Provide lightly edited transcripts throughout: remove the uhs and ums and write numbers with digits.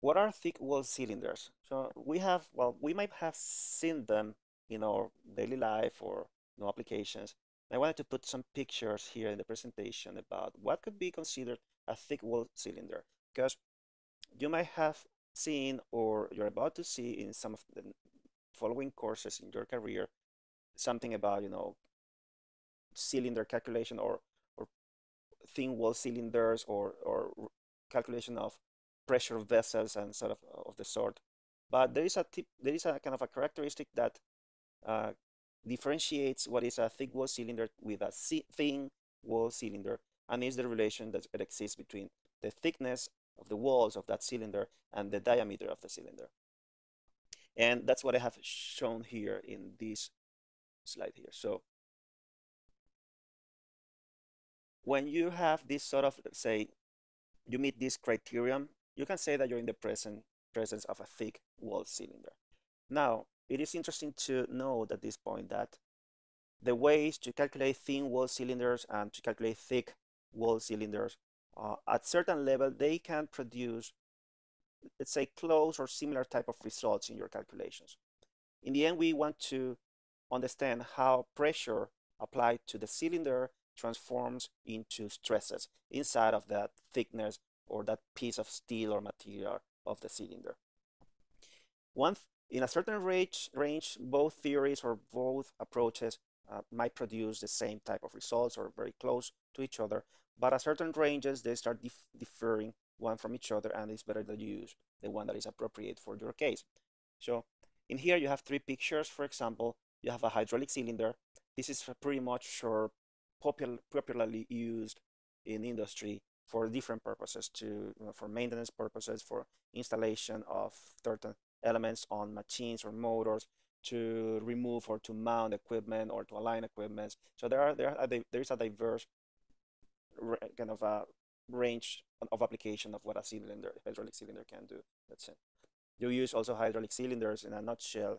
What are thick wall cylinders? So we have, well, we might have seen them in our daily life or applications. And I wanted to put some pictures here in the presentation about what could be considered a thick wall cylinder, because you might have seen, or you're about to see in some of the following courses in your career, something about, cylinder calculation or thin wall cylinders or calculation of pressure vessels and sort of the sort. But there is a tip, there is a kind of a characteristic that differentiates what is a thick wall cylinder with a thin wall cylinder, and is the relation that exists between the thickness of the walls of that cylinder and the diameter of the cylinder. And that's what I have shown here in this slide here. So when you have this sort of, let's say, you meet this criterion, you can say that you're in the presence of a thick wall cylinder. Now, it is interesting to note at this point that the ways to calculate thin wall cylinders and to calculate thick wall cylinders, at certain level, they can produce, let's say, close or similar type of results in your calculations. In the end, we want to understand how pressure applied to the cylinder transforms into stresses inside of that thickness or that piece of steel or material of the cylinder. In a certain range, both theories or both approaches might produce the same type of results or very close to each other, but at certain ranges, they start differing one from each other, and it's better to use the one that is appropriate for your case. So in here, you have three pictures. For example, you have a hydraulic cylinder. This is pretty much popularly used in industry for different purposes, to for maintenance purposes, for installation of certain elements on machines or motors, to remove or to mount equipment or to align equipment. So there is a diverse kind of a range of application of what a hydraulic cylinder can do. That's it. You use also hydraulic cylinders in a nutshell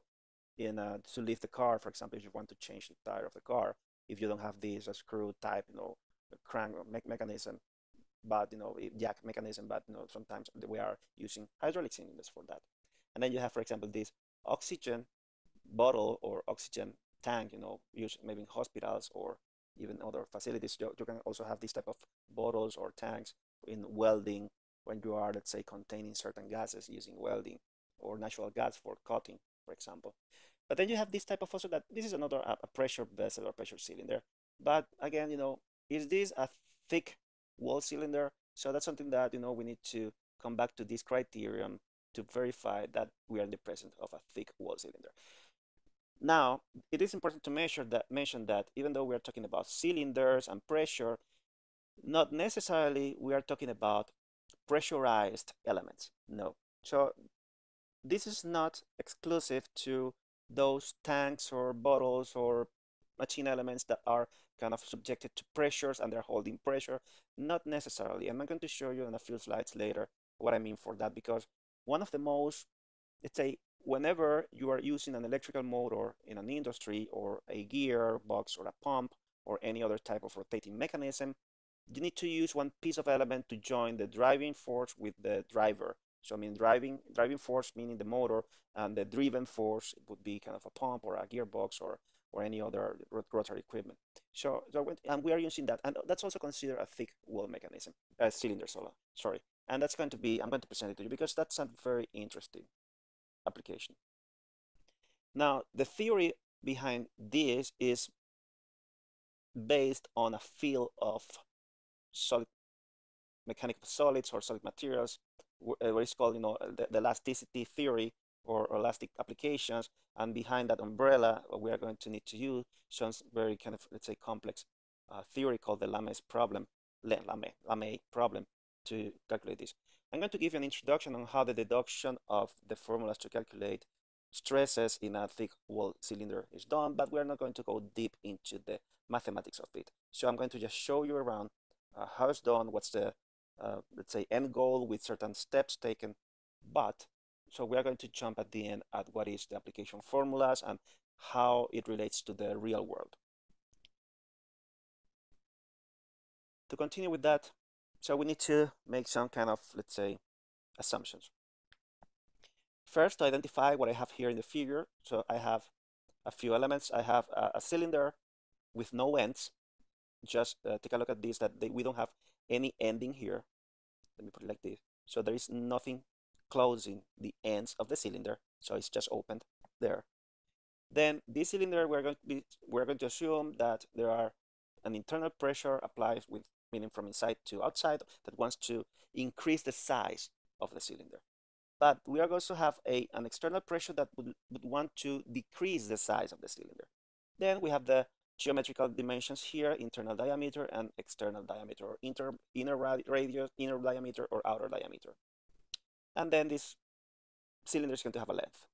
to lift the car, for example, if you want to change the tire of the car, if you don't have this a screw type, crank mechanism, but jack mechanism, but sometimes we are using hydraulic cylinders for that. And then you have, for example, this oxygen bottle or oxygen tank, used maybe in hospitals or even other facilities. You can also have this type of bottles or tanks in welding when you are, let's say, containing certain gases using welding, or natural gas for cutting, for example. But then you have this type of also that this is another a pressure vessel or pressure cylinder. But again, is this a thick wall cylinder? So that's something that, we need to come back to this criterion to verify that we are in the presence of a thick wall cylinder. Now, it is important to mention that even though we are talking about cylinders and pressure, not necessarily we are talking about pressurized elements. No. So this is not exclusive to those tanks or bottles or machine elements that are kind of subjected to pressures and they're holding pressure. Not necessarily. I'm going to show you in a few slides later what I mean for that, because one of the most, let's say, whenever you are using an electrical motor in an industry or a gearbox or a pump or any other type of rotating mechanism, you need to use one piece of element to join the driving force with the driver. So I mean driving force meaning the motor, and the driven force would be kind of a pump or a gearbox or any other rotary equipment. And we are using that, and that's also considered a thick wall mechanism, cylinder, sorry. And that's going to be, I'm going to present it to you because that's a very interesting application. Now, the theory behind this is based on a field of solid mechanical solids or solid materials, what is called, the elasticity theory or elastic applications. And behind that umbrella, we are going to need to use some very kind of, let's say, complex theory called the Lamé problem to calculate this. I'm going to give you an introduction on how the deduction of the formulas to calculate stresses in a thick wall cylinder is done, but we're not going to go deep into the mathematics of it. So I'm going to just show you around how it's done, what's the, let's say, end goal with certain steps taken. But so we are going to jump at the end at what is the application formulas and how it relates to the real world. To continue with that, so we need to make some kind of, let's say, assumptions. First, to identify what I have here in the figure. So I have a few elements. I have a cylinder with no ends. Just take a look at this, that we don't have any ending here. Let me put it like this. So there is nothing closing the ends of the cylinder. So it's just opened there. Then this cylinder, we're going to assume that there are an internal pressure applied, with meaning from inside to outside, that wants to increase the size of the cylinder. But we are going to have an external pressure that would want to decrease the size of the cylinder. Then we have the geometrical dimensions here, internal diameter and external diameter, or inner radius, inner diameter, or outer diameter. And then this cylinder is going to have a length.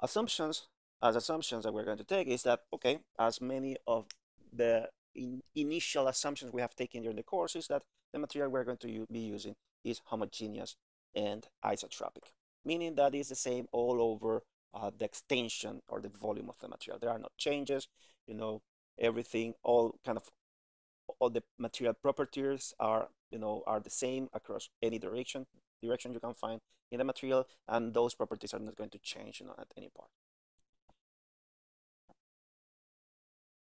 Assumptions that we're going to take is that, okay, as many of the initial assumptions we have taken during the course, is that the material we're going to be using is homogeneous and isotropic, meaning that is the same all over the extension or the volume of the material. There are no changes, you know, everything, all the material properties are, you know, are the same across any direction you can find in the material, and those properties are not going to change, you know, at any point.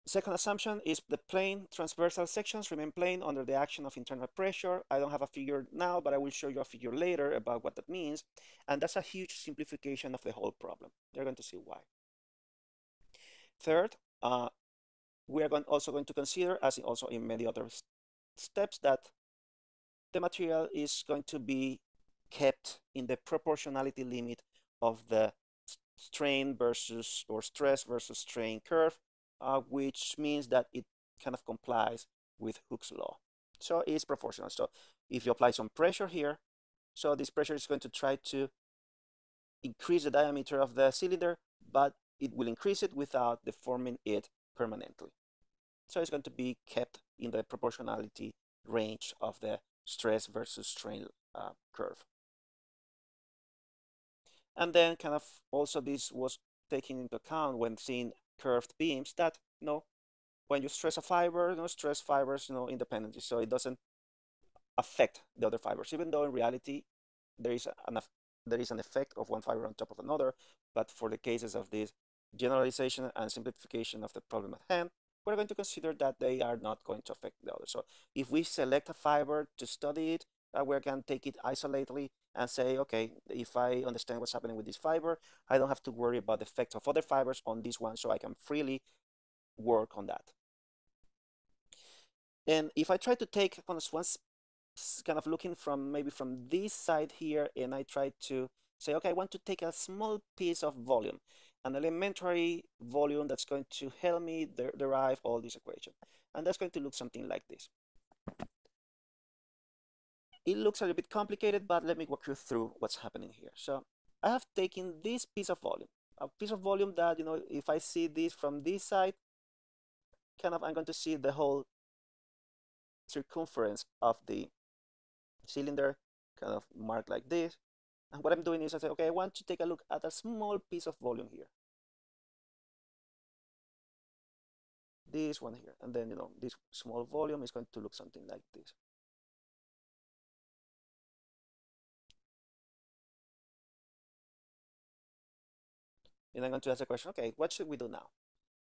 Second assumption is the plane transversal sections remain plane under the action of internal pressure. I don't have a figure now, but I will show you a figure later about what that means. And that's a huge simplification of the whole problem. You're going to see why. Third, we are also going to consider, as also in many other steps, that the material is going to be kept in the proportionality limit of the strain versus, or stress versus strain curve, which means that it kind of complies with Hooke's law. So it's proportional. So if you apply some pressure here, so this pressure is going to try to increase the diameter of the cylinder, but it will increase it without deforming it permanently. So it's going to be kept in the proportionality range of the stress versus strain curve. And then kind of also this was taken into account when seeing curved beams, that, you know, when you stress a fiber, you know, stress fibers, you know, independently, so it doesn't affect the other fibers, even though in reality there is an effect of one fiber on top of another. But for the cases of this generalization and simplification of the problem at hand, we're going to consider that they are not going to affect the other. So if we select a fiber to study it, we can take it isolatedly and say, okay, if I understand what's happening with this fiber, I don't have to worry about the effects of other fibers on this one, so I can freely work on that. And if I try to take once kind of looking from maybe from this side here, and I try to say, okay, I want to take a small piece of volume, an elementary volume that's going to help me derive all this equation. And that's going to look something like this. It looks a little bit complicated, but let me walk you through what's happening here. So I have taken this piece of volume, a piece of volume that, you know, if I see this from this side, kind of I'm going to see the whole circumference of the cylinder, kind of marked like this. And what I'm doing is I say, okay, I want to take a look at a small piece of volume here. This one here. And then, you know, this small volume is going to look something like this. And I'm going to ask the question, okay, what should we do now?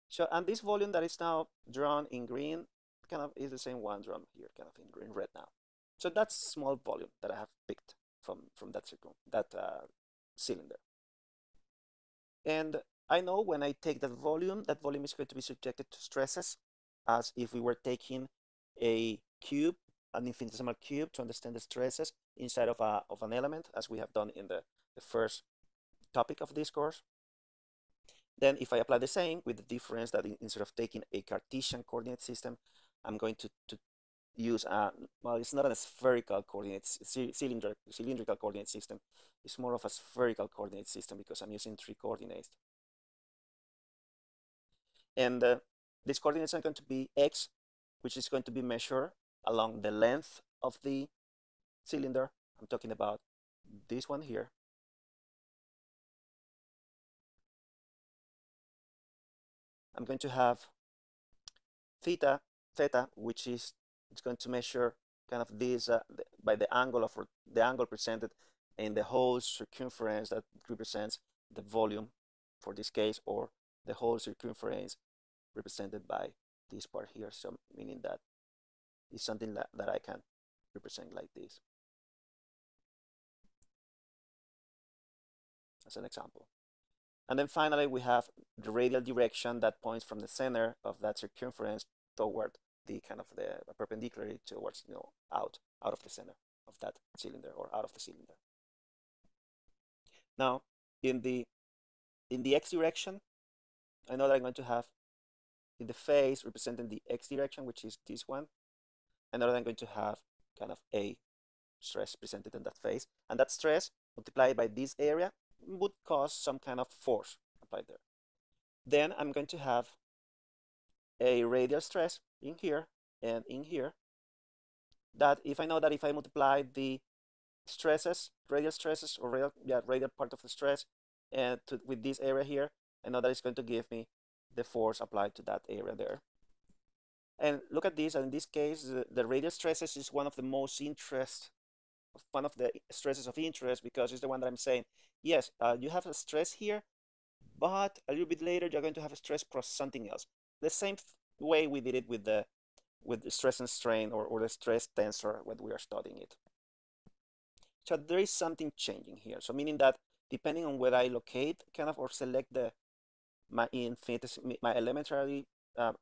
So, and this volume that is now drawn in green kind of is the same one drawn here, kind of in green red now. So that's small volume that I have picked from that cylinder. And I know when I take that volume is going to be subjected to stresses, as if we were taking a cube, an infinitesimal cube, to understand the stresses inside of an element, as we have done in the first topic of this course. Then if I apply the same, with the difference that instead of taking a Cartesian coordinate system, I'm going to use a, well, it's not a spherical coordinate, cylindrical coordinate system. It's more of a spherical coordinate system because I'm using three coordinates. And these coordinates are going to be x, which is going to be measured along the length of the cylinder. I'm talking about this one here. I'm going to have theta, which is, it's going to measure kind of this by the angle presented and the whole circumference that represents the volume for this case, or the whole circumference represented by this part here. So meaning that it's something that I can represent like this as an example. And then finally, we have the radial direction that points from the center of that circumference toward the kind of the perpendicular towards, you know, out of the center of that cylinder, or out of the cylinder. Now, in the x direction, I know that I'm going to have in the face representing the x direction, which is this one, and then I'm going to have kind of a stress presented in that face, and that stress multiplied by this area would cause some kind of force applied there. Then I'm going to have a radial stress in here and in here, that if I know that if I multiply the stresses, radial stresses, or radial part of the stress, and with this area here, I know that it's going to give me the force applied to that area there. And look at this, and in this case, the radial stresses is one of the stresses of interest, because it's the one that I'm saying, yes, you have a stress here, but a little bit later you're going to have a stress across something else. The same way we did it with the stress and strain, or the stress tensor when we are studying it. So there is something changing here. So meaning that depending on where I locate, kind of, or select my elementary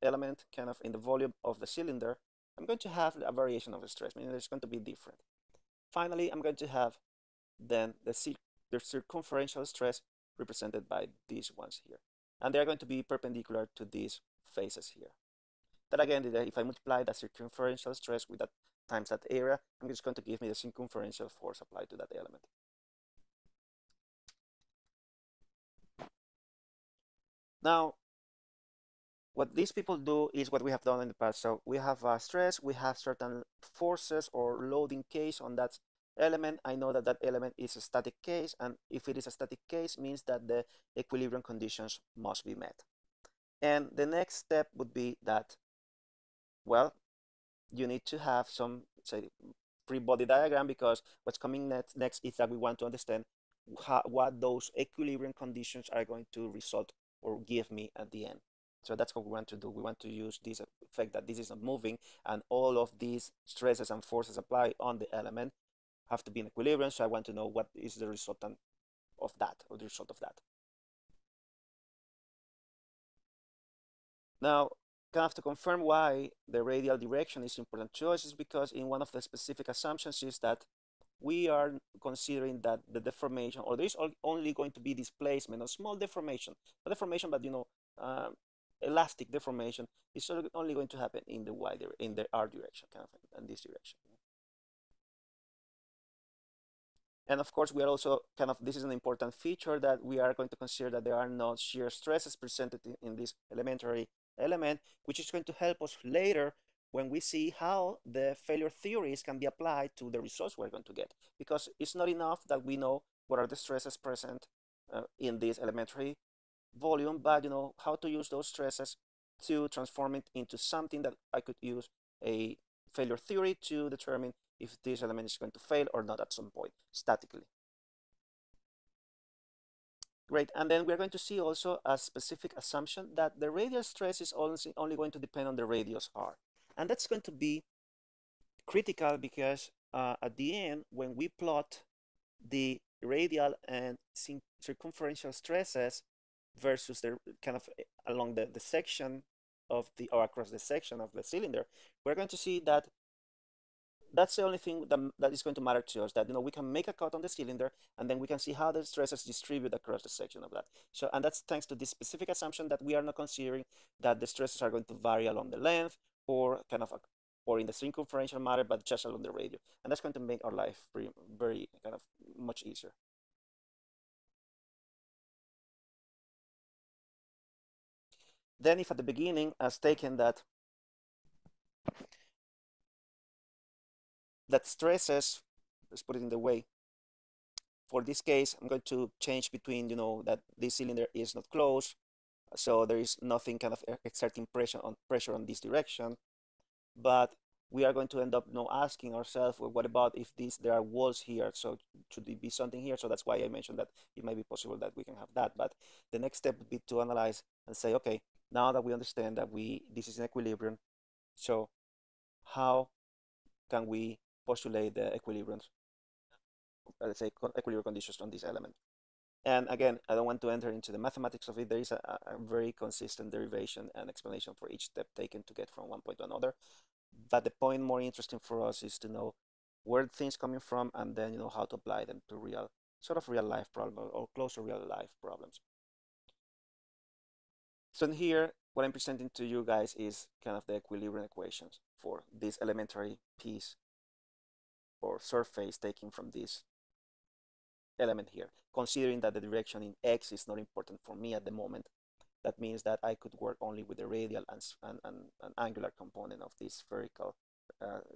element kind of in the volume of the cylinder, I'm going to have a variation of the stress, meaning it's going to be different. Finally, I'm going to have then the circumferential stress represented by these ones here. And they're going to be perpendicular to these faces here. That again, if I multiply that circumferential stress with that times that area, I'm just going to give me the circumferential force applied to that element. Now, what these people do is what we have done in the past. So we have a stress, we have certain forces or loading case on that element. I know that that element is a static case, and if it is a static case, means that the equilibrium conditions must be met. And the next step would be that, well, you need to have some, say, free body diagram, because what's coming next is that we want to understand what those equilibrium conditions are going to result or give me at the end. So that's what we want to do. We want to use this effect that this is not moving, and all of these stresses and forces applied on the element have to be in equilibrium. So I want to know what is the resultant of that, or the result of that. Now, kind of to confirm why the radial direction is important to us, is because in one of the specific assumptions is that we are considering that the deformation, or there is only going to be displacement, or small deformation, a deformation, but you know, elastic deformation is only going to happen in the r direction, kind of in this direction. And of course, we are also kind of, this is an important feature, that we are going to consider that there are no shear stresses presented in this elementary element, which is going to help us later when we see how the failure theories can be applied to the results we're going to get. Because it's not enough that we know what are the stresses present in this elementary volume, but you know how to use those stresses to transform it into something that I could use a failure theory to determine if this element is going to fail or not at some point, statically. Great, and then we're going to see also a specific assumption that the radial stress is only going to depend on the radius r. And that's going to be critical, because at the end, when we plot the radial and circumferential stresses versus the kind of along the section of the, or across the section of the cylinder, we're going to see that that's the only thing that is going to matter to us, that, you know, we can make a cut on the cylinder, and then we can see how the stresses distribute across the section of that. So, and that's thanks to this specific assumption that we are not considering that the stresses are going to vary along the length, or kind of, or in the circumferential matter, but just along the radius. And that's going to make our life very, very kind of much easier. Then if at the beginning as taken that stresses, let's put it in the way, for this case, I'm going to change between, you know, that this cylinder is not closed, so there is nothing kind of exerting pressure on this direction, but we are going to end up now asking ourselves, well, what about if these, there are walls here, so should there be something here? So that's why I mentioned that it might be possible that we can have that. But the next step would be to analyze and say, okay, now that we understand that this is an equilibrium, so how can we postulate the equilibriums, let's say equilibrium conditions on this element? And again, I don't want to enter into the mathematics of it. There is a very consistent derivation and explanation for each step taken to get from one point to another. But the point more interesting for us is to know where things coming from, and then you know how to apply them to real, sort of real life problems or close to real life problems. So in here, what I'm presenting to you guys is kind of the equilibrium equations for this elementary piece or surface taken from this element here. Considering that the direction in X is not important for me at the moment, that means that I could work only with the radial and angular component of this spherical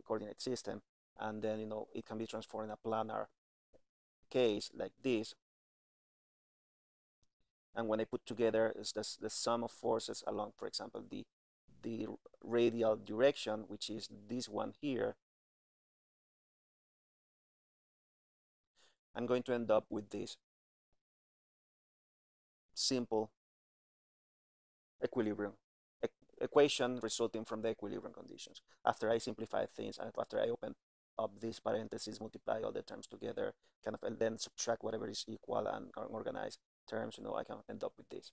coordinate system. And then, you know, it can be transformed in a planar case like this. And when I put together is the sum of forces along, for example, the radial direction, which is this one here, I'm going to end up with this simple equilibrium equation resulting from the equilibrium conditions. After I simplify things, and after I open up these parentheses, multiply all the terms together, kind of, and then subtract whatever is equal and organize terms, you know, I can end up with this.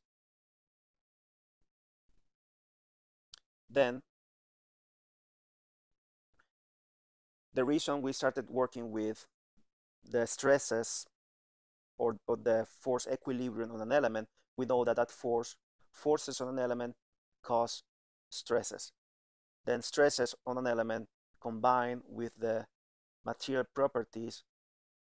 Then, the reason we started working with the stresses or the force equilibrium on an element, we know that forces on an element cause stresses. Then stresses on an element combine with the material properties,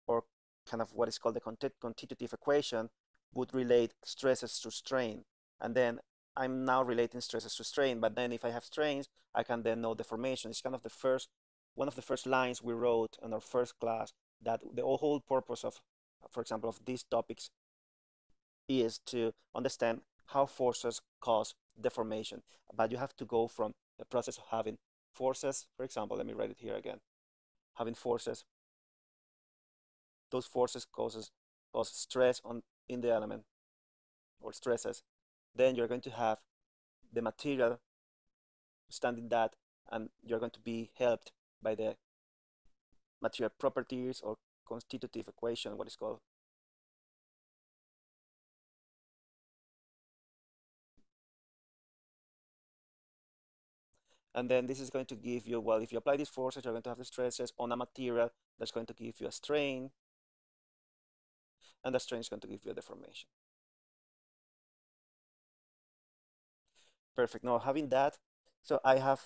or kind of what is called the contiguity equation, would relate stresses to strain. And then I'm now relating stresses to strain, but then if I have strains, I can then know deformation. It's kind of one of the first lines we wrote in our first class, that the whole purpose of, for example, of these topics is to understand how forces cause deformation. But you have to go from the process of having forces, for example, let me write it here again, having forces, those forces cause stress in the element, or stresses. Then you're going to have the material standing that, and you're going to be helped by the material properties or constitutive equation, what is called. And then this is going to give you, well, if you apply these forces, you're going to have the stresses on a material that's going to give you a strain, and the strain is going to give you a deformation. Perfect. Now, having that, so I have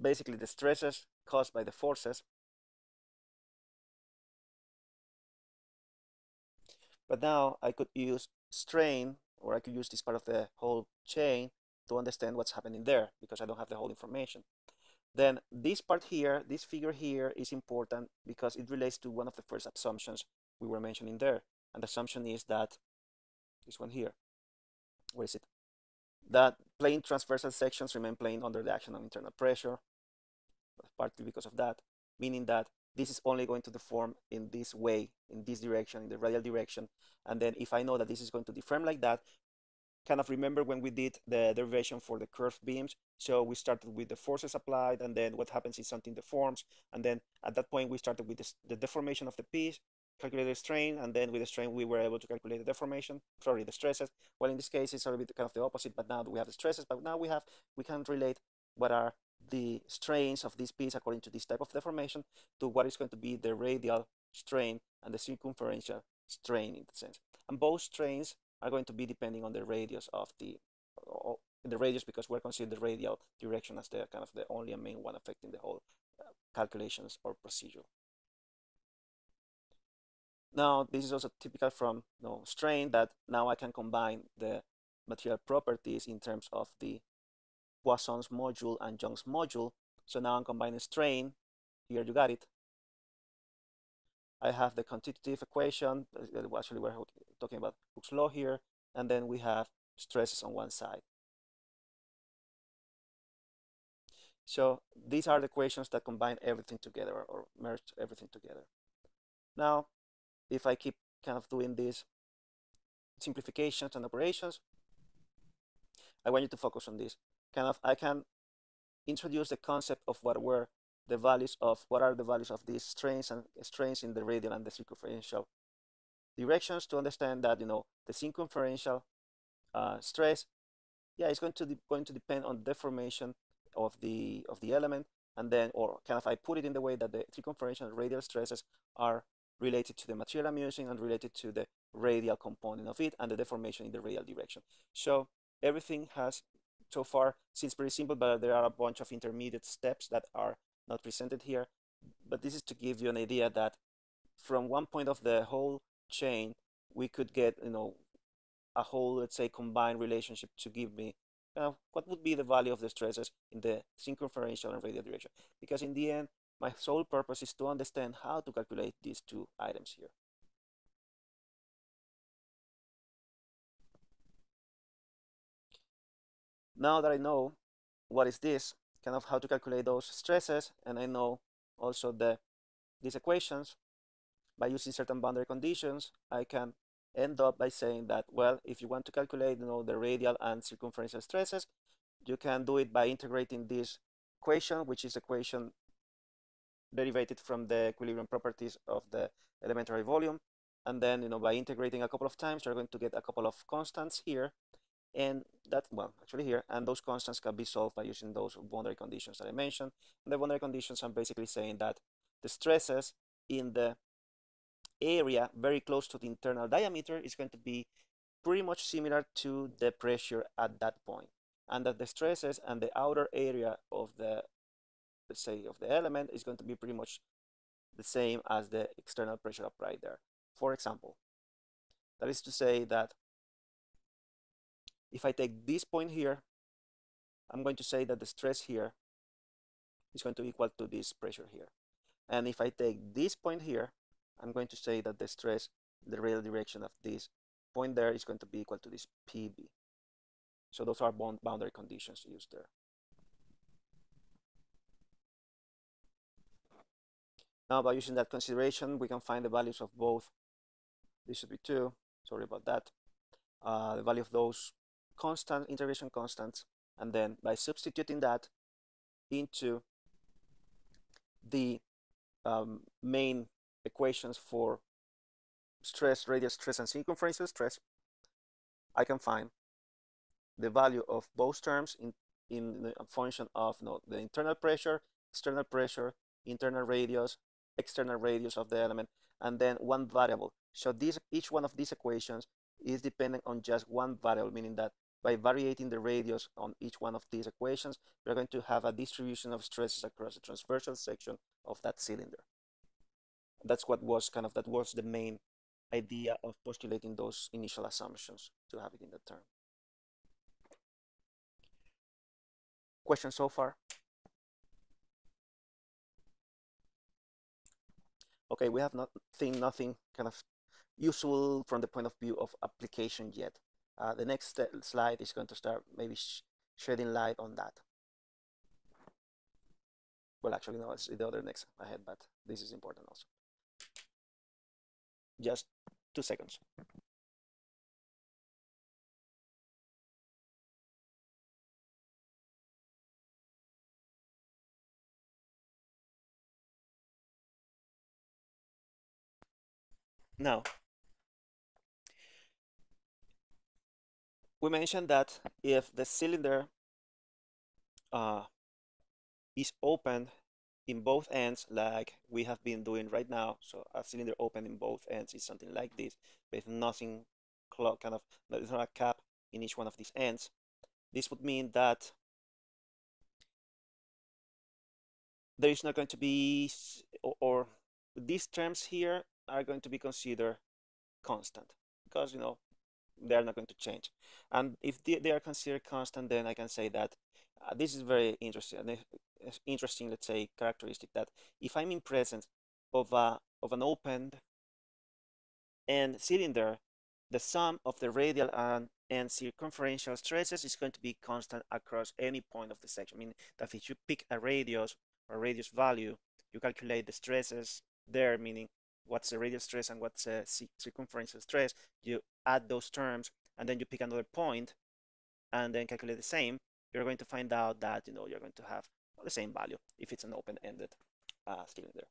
basically the stresses caused by the forces. But now I could use strain, or I could use this part of the whole chain to understand what's happening there, because I don't have the whole information. Then this part here, this figure here, is important because it relates to one of the first assumptions we were mentioning there. And the assumption is that, this one here, where is it? That plane transversal sections remain plane under the action of internal pressure, partly because of that, meaning that this is only going to deform in this way, in this direction, in the radial direction. And then if I know that this is going to deform like that, kind of remember when we did the derivation for the curved beams. So we started with the forces applied, and then what happens is something deforms. And then at that point, we started with the deformation of the piece, calculated strain, and then with the strain, we were able to calculate the deformation, sorry, the stresses. Well, in this case, it's a bit kind of the opposite, but now we have the stresses, but now we can relate what are the strains of this piece according to this type of deformation to what is going to be the radial strain and the circumferential strain in that sense. And both strains are going to be depending on the radius of the radius, because we're considering the radial direction as the kind of the only and main one affecting the whole calculations or procedure. Now, this is also typical from strain, that now I can combine the material properties in terms of the Poisson's module and Young's module. So now I'm combining strain. Here you got it. I have the contiguity equation. Actually, we're talking about Hooke's law here. And then we have stresses on one side. So these are the equations that combine everything together or merge everything together. Now, if I keep kind of doing these simplifications and operations, I want you to focus on this. Kind of, I can introduce the concept of what are the values of these strains and strains in the radial and the circumferential directions to understand that, you know, the circumferential stress, yeah, it's going to depend on deformation of the element, and then, or kind of I put it in the way that the circumferential and radial stresses are related to the material I'm using and related to the radial component of it and the deformation in the radial direction. So everything has so far seems pretty simple, but there are a bunch of intermediate steps that are not presented here. But this is to give you an idea that from one point of the whole chain, we could get, you know, a whole, let's say, combined relationship to give me what would be the value of the stresses in the circumferential and radial direction. Because in the end, my sole purpose is to understand how to calculate these two items here. Now that I know what is this, kind of how to calculate those stresses, and I know also these equations, by using certain boundary conditions, I can end up by saying that, well, if you want to calculate, you know, the radial and circumferential stresses, you can do it by integrating this equation, which is equation derivated from the equilibrium properties of the elementary volume. And then, you know, by integrating a couple of times, you're going to get a couple of constants here. And that, well, actually here, and those constants can be solved by using those boundary conditions that I mentioned. And the boundary conditions, I'm basically saying that the stresses in the area very close to the internal diameter is going to be pretty much similar to the pressure at that point, and that the stresses and the outer area of the, let's say, of the element is going to be pretty much the same as the external pressure applied there. For example, that is to say that if I take this point here, I'm going to say that the stress here is going to equal to this pressure here. And if I take this point here, I'm going to say that the stress, the radial direction of this point there is going to be equal to this PB. So those are boundary conditions used there. Now by using that consideration, we can find the values of both. This should be 2, sorry about that. The value of those constant integration constants, and then by substituting that into the main equations for stress, radial stress, and circumferential stress, I can find the value of both terms in the function of, you know, the internal pressure, external pressure, internal radius, external radius of the element, and then one variable. So each one of these equations is dependent on just one variable, meaning that by varying the radius on each one of these equations, we're going to have a distribution of stresses across the transversal section of that cylinder. That's what was kind of, that was the main idea of postulating those initial assumptions to have it in the term. Questions so far? Okay, we have nothing kind of useful from the point of view of application yet. The next slide is going to start maybe shedding light on that. Well, actually, no, it's the other next ahead, but this is important also. Just 2 seconds. Now, we mentioned that if the cylinder is open in both ends, like we have been doing right now, so a cylinder open in both ends is something like this, with nothing kind of, there's not a cap in each one of these ends. This would mean that there is not going to be, or these terms here are going to be considered constant, because, you know, they are not going to change. And if they are considered constant, then I can say that this is very interesting, let's say, characteristic, that if I'm in presence of an open end cylinder, the sum of the radial and and circumferential stresses is going to be constant across any point of the section. I mean, that if you pick a radius or radius value, you calculate the stresses there, meaning what's the radial stress and what's the circumferential stress. You add those terms, and then you pick another point, and then calculate the same. You're going to find out that, you know, you're going to have the same value if it's an open-ended cylinder.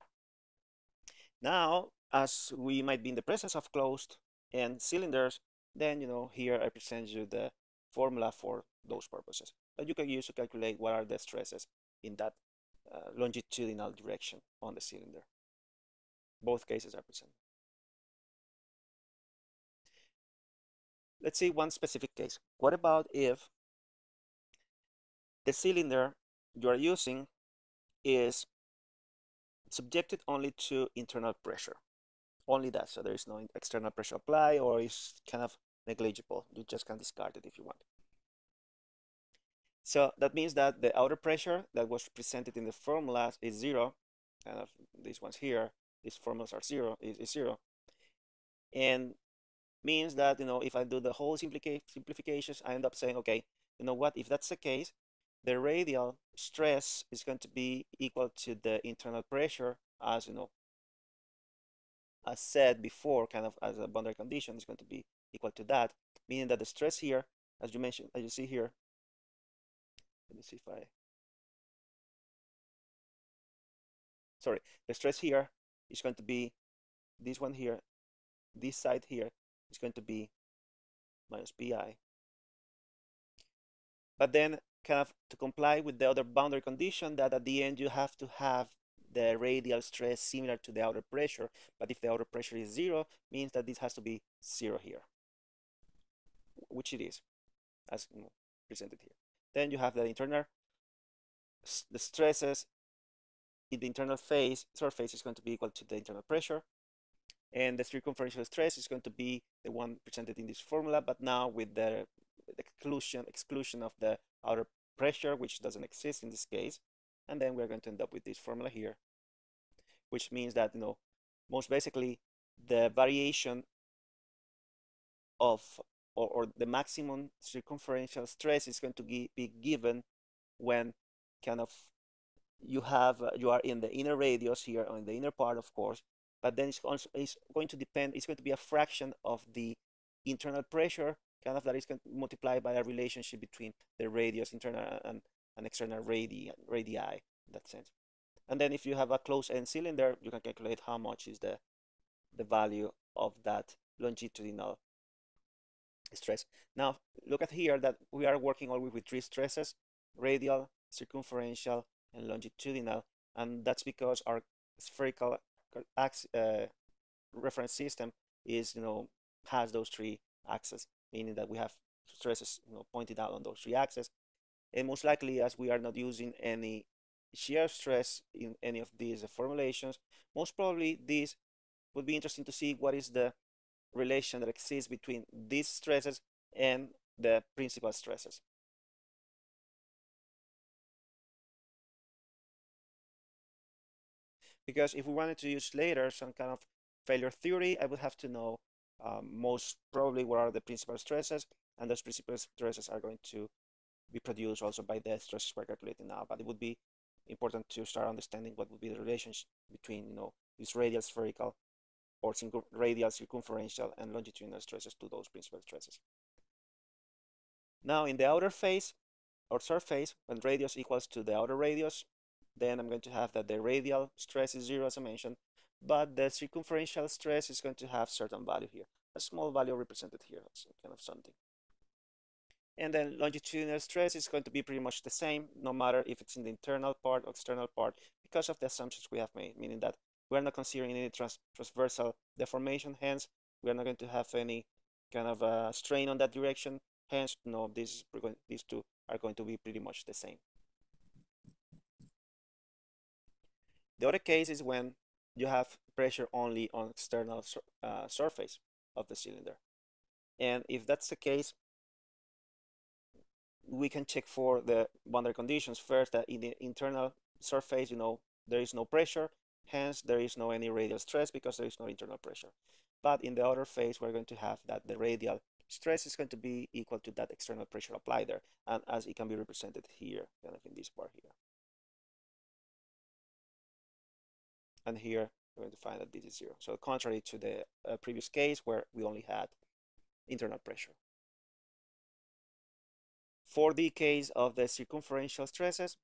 Now, as we might be in the presence of closed-end cylinders, then, you know, here I present you the formula for those purposes that you can use to calculate what are the stresses in that longitudinal direction on the cylinder. Both cases are present. Let's see one specific case. What about if the cylinder you are using is subjected only to internal pressure? Only that, so there is no external pressure applied, or it's kind of negligible. You just can discard it if you want. So that means that the outer pressure that was presented in the formulas is zero, and these ones here, these formulas are zero, is zero, and means that, you know, if I do the whole simplifications, I end up saying, okay, you know what? If that's the case, the radial stress is going to be equal to the internal pressure, as you know, as said before, kind of as a boundary condition, is going to be equal to that, meaning that the stress here, as you mentioned, as you see here, let me see if I, sorry, the stress here is going to be this one here, this side here is going to be minus pi. But then, kind of to comply with the other boundary condition, that at the end you have to have the radial stress similar to the outer pressure, but if the outer pressure is zero, means that this has to be zero here, which it is, as presented here. Then you have the internal, the stresses in the internal phase surface is going to be equal to the internal pressure, and the circumferential stress is going to be the one presented in this formula, but now with the exclusion of the outer pressure, which doesn't exist in this case. And then we're going to end up with this formula here, which means that, you know, most basically the variation of, or the maximum circumferential stress is going to be given when kind of you have, you are in the inner radius here, or in the inner part, of course, but then it's also, it's going to depend, it's going to be a fraction of the internal pressure, kind of that is going to multiply by a relationship between the radius, internal and external radii in that sense. And then if you have a closed-end cylinder, you can calculate how much is the value of that longitudinal stress. Now, look at here that we are working always with three stresses, radial, circumferential, and longitudinal, and that's because our spherical reference system is, you know, has those three axes, meaning that we have stresses, you know, pointed out on those three axes. And most likely, as we are not using any shear stress in any of these formulations, most probably this would be interesting to see what is the relation that exists between these stresses and the principal stresses. Because if we wanted to use later some kind of failure theory, I would have to know most probably what are the principal stresses, and those principal stresses are going to be produced also by the stresses we're calculating now. But it would be important to start understanding what would be the relationship between, you know, these radial, spherical, or radial, circumferential, and longitudinal stresses to those principal stresses. Now, in the outer phase or surface, when radius equals to the outer radius, then I'm going to have that the radial stress is zero, as I mentioned, but the circumferential stress is going to have certain value here, a small value represented here, so kind of something. And then longitudinal stress is going to be pretty much the same, no matter if it's in the internal part or external part, because of the assumptions we have made, meaning that we're not considering any transversal deformation, hence we're not going to have any kind of strain on that direction, hence no, these two are going to be pretty much the same. The other case is when you have pressure only on external surface of the cylinder. And if that's the case, we can check for the boundary conditions first, that in the internal surface, you know, there is no pressure, hence there is no any radial stress because there is no internal pressure. But in the outer phase, we're going to have that the radial stress is going to be equal to that external pressure applied there, and as it can be represented here, kind of in this part here. And here, we're going to find that this is zero. So contrary to the previous case where we only had internal pressure. For the case of the circumferential stresses,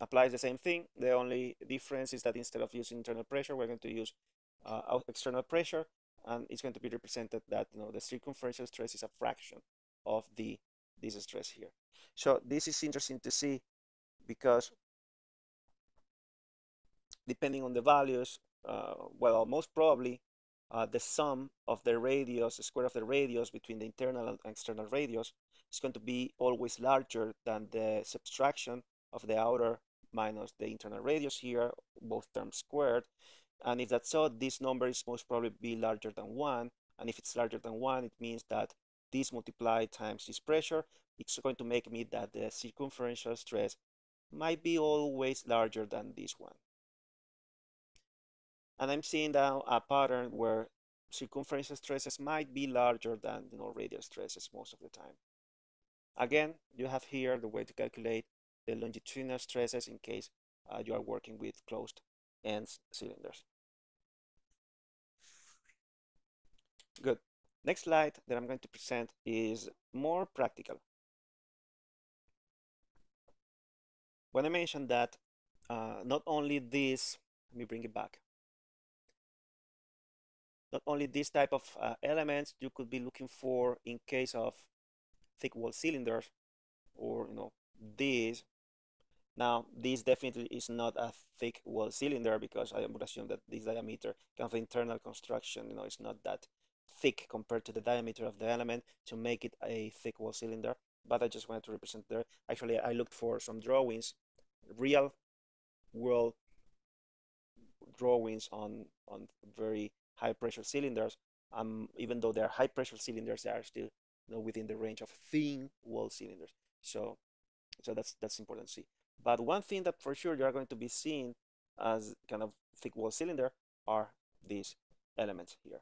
applies the same thing. The only difference is that instead of using internal pressure, we're going to use external pressure, and it's going to be represented that, you know, the circumferential stress is a fraction of this stress here. So this is interesting to see because depending on the values, well, most probably the sum of the radius, the square of the radius between the internal and external radius is going to be always larger than the subtraction of the outer minus the internal radius here, both terms squared. And if that's so, this number is most probably be larger than 1. And if it's larger than 1, it means that this multiplied times this pressure, it's going to make me that the circumferential stress might be always larger than this one. And I'm seeing now a pattern where circumferential stresses might be larger than, you know, radial stresses most of the time. Again, you have here the way to calculate the longitudinal stresses in case you are working with closed ends cylinders. Good. Next slide that I'm going to present is more practical. When I mentioned that not only this, let me bring it back. Not only this type of elements you could be looking for in case of thick wall cylinders, or, you know, these. Now, this definitely is not a thick wall cylinder because I would assume that this diameter, kind of internal construction, you know, is not that thick compared to the diameter of the element to make it a thick wall cylinder. But I just wanted to represent there. Actually, I looked for some drawings, real world drawings on very high pressure cylinders, even though they are high pressure cylinders, they are still, you know, within the range of thin wall cylinders. So that's important to see. But one thing that for sure you are going to be seeing as kind of thick wall cylinder are these elements here.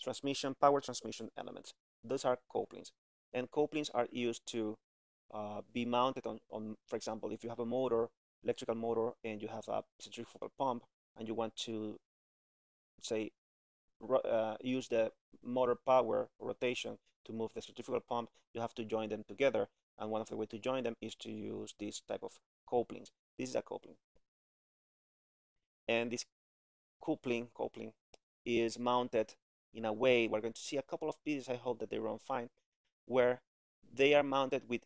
Transmission, power transmission elements. Those are couplings. And couplings are used to be mounted on, for example, if you have a motor, electrical motor, and you have a centrifugal pump, and you want to, say, use the motor power rotation to move the centrifugal pump, you have to join them together, and one of the ways to join them is to use this type of couplings. This is a coupling, and this coupling is mounted in a way, we're going to see a couple of pieces, I hope that they run fine, where they are mounted with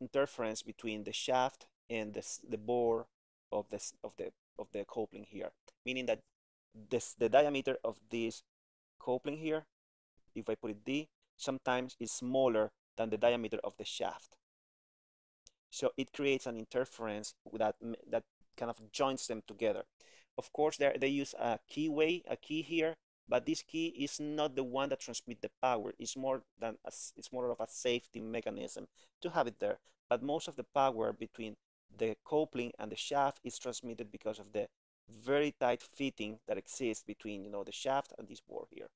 interference between the shaft and the bore of the coupling here, meaning that the diameter of this coupling here, if I put it D, sometimes is smaller than the diameter of the shaft. So it creates an interference that kind of joins them together. Of course, they use a key here, but this key is not the one that transmits the power. It's more of a safety mechanism to have it there. But most of the power between the coupling and the shaft is transmitted because of the very tight fitting that exists between, you know, the shaft and this bore here.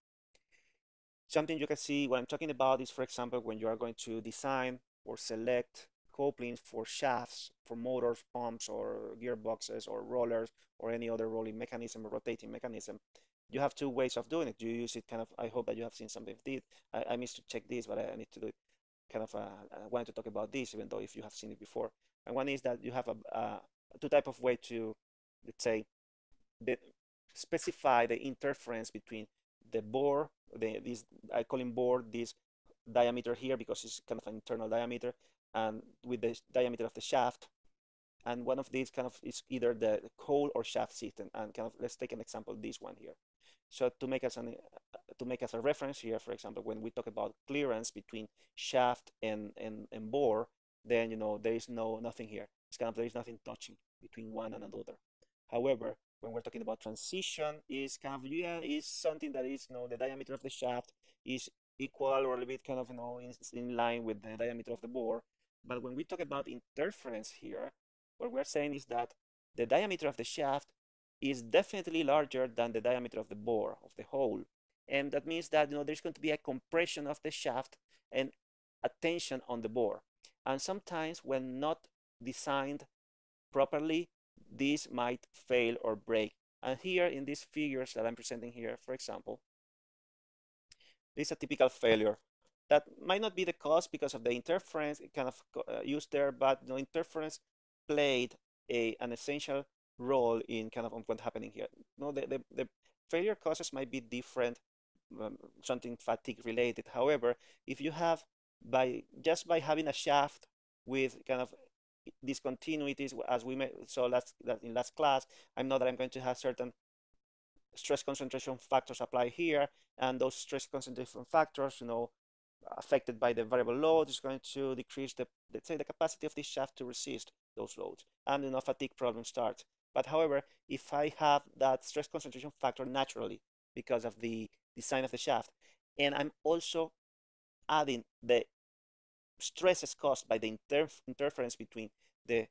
Something you can see what I'm talking about is, for example, when you are going to design or select couplings for shafts, for motors, pumps, or gearboxes, or rollers, or any other rolling mechanism or rotating mechanism. You have two ways of doing it. You use it kind of, I hope that you have seen something of this. I missed to check this, but I need to do it. Kind of, I wanted to talk about this, even though if you have seen it before. And one is that you have two type of way to, let's say, specify the interference between the bore, this I call it bore, this diameter here because it's kind of an internal diameter, and with the diameter of the shaft. And one of these kind of is either the cowl or shaft system. And kind of let's take an example, this one here. So to make us a reference here, for example, when we talk about clearance between shaft and bore, then, you know, there is nothing here. It's kind of there is nothing touching between one and another. However, when we're talking about transition, is kind of, yeah, is something that is, you know, the diameter of the shaft is equal or a little bit kind of, you know, in line with the diameter of the bore. But when we talk about interference here, what we're saying is that the diameter of the shaft is definitely larger than the diameter of the bore, of the hole. and that means that there's going to be a compression of the shaft and a tension on the bore. And sometimes when not designed properly, this might fail or break. And here in these figures that I'm presenting here, for example, this is a typical failure. That might not be the cause because of the interference kind of used there, but the interference played an essential role in kind of what's happening here. The failure causes might be different, something fatigue related. However, if you have just by having a shaft with kind of discontinuities, as we saw in last class, I know that I'm going to have certain stress concentration factors apply here, and those stress concentration factors, affected by the variable load, is going to decrease the, let's say, the capacity of this shaft to resist those loads, and fatigue problem starts. But however, if I have that stress concentration factor naturally because of the design of the shaft, and I'm also adding the stresses caused by the interference between the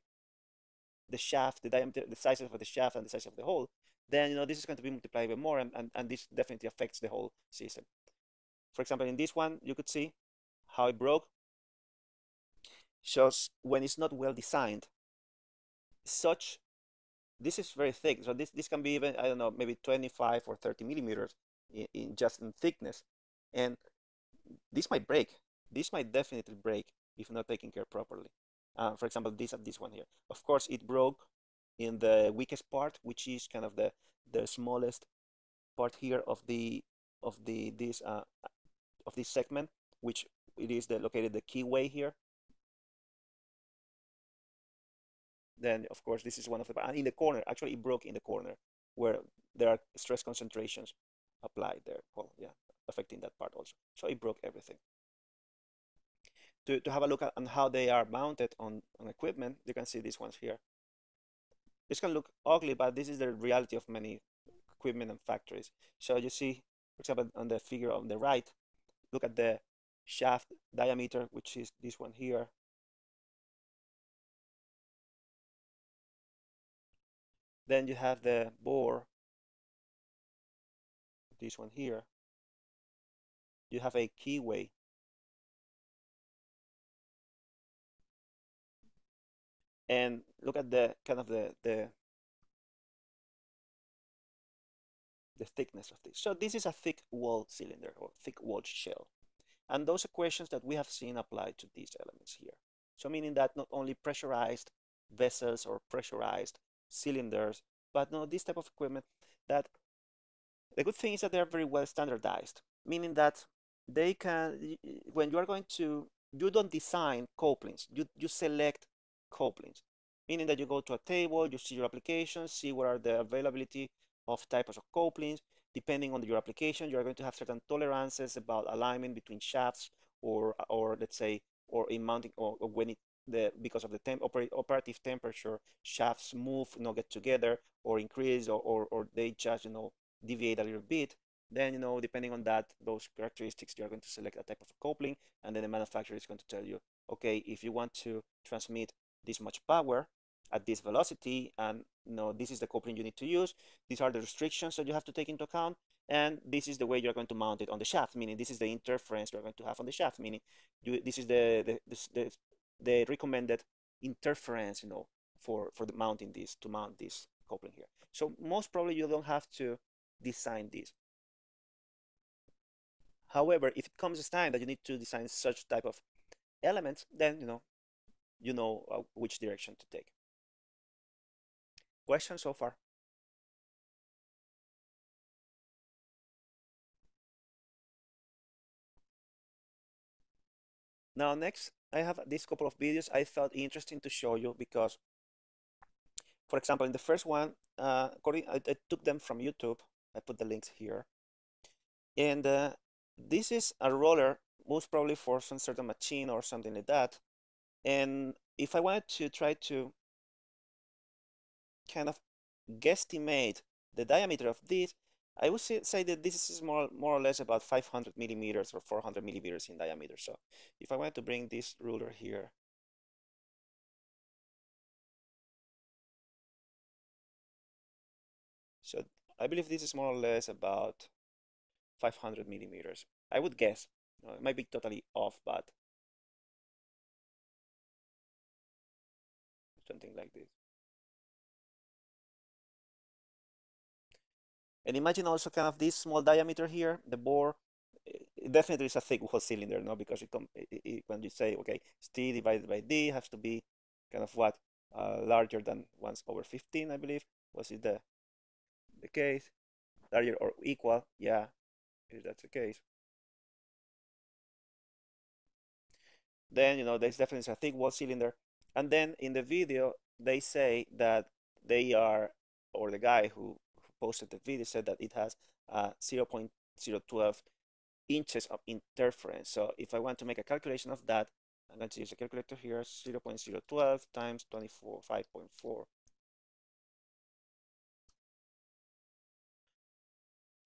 shaft, the diameter, the size of the shaft, and the size of the hole, then this is going to be multiplied by more, and this definitely affects the whole system. For example, in this one, you could see how it broke. Shows when it's not well designed. This is very thick, so this can be even, I don't know, maybe 25 or 30 millimeters in thickness, and this might break. This might definitely break if not taken care properly. For example, this one here. Of course, it broke in the weakest part, which is kind of the smallest part here of this segment, which it is located the keyway here. Then, of course, this is one of the, and in the corner, actually it broke in the corner where there are stress concentrations applied there. Well, yeah, affecting that part also. So it broke everything. To have a look at how they are mounted on equipment, you can see these ones here. This can look ugly, but this is the reality of many equipment and factories. So you see, for example, on the figure on the right, look at the shaft diameter, which is this one here. Then you have the bore, this one here. You have a keyway. And look at the kind of the thickness of this. So this is a thick wall cylinder or thick wall shell. And those equations that we have seen applied to these elements here. So meaning that not only pressurized vessels or pressurized cylinders, but this type of equipment, that the good thing is that they are very well standardized, meaning that they can, when you are going to, you don't design couplings, you select couplings, meaning that you go to a table, you see your applications, see what are the availability of types of couplings. Depending on your application, you are going to have certain tolerances about alignment between shafts, or let's say, or in mounting, or when it, because of the operative temperature, shafts move, get together or increase, or they just deviate a little bit. Then depending on that, those characteristics, you are going to select a type of coupling, and then the manufacturer is going to tell you, okay, if you want to transmit this much power at this velocity, and this is the coupling you need to use, these are the restrictions that you have to take into account, and this is the way you're going to mount it on the shaft, meaning this is the interference you're going to have on the shaft, meaning this is the recommended interference, for the mounting this, to mount this coupling here. So most probably you don't have to design this. However, if it comes time that you need to design such type of elements, then which direction to take. Questions so far? Now next, I have this couple of videos I thought interesting to show you because, for example, in the first one, I took them from YouTube. I put the links here. And this is a roller, most probably for some certain machine or something like that. And if I wanted to try to kind of guesstimate the diameter of this, I would say that this is more or less about 500 millimeters or 400 millimeters in diameter. So if I wanted to bring this ruler here, so I believe this is more or less about 500 millimeters. I would guess. It might be totally off, but something like this. And imagine also kind of this small diameter here, the bore. It definitely is a thick wall cylinder, no? Because it, when you say, okay, it's T divided by D has to be kind of what? Larger than 1/15, I believe. Was it the case? Larger or equal? Yeah, if that's the case. Then, you know, there's definitely a thick wall cylinder. And then in the video, they say that they are, or the guy who posted the video said that it has 0.012 inches of interference. So if I want to make a calculation of that, I'm going to use a calculator here, 0.012 times 5.4.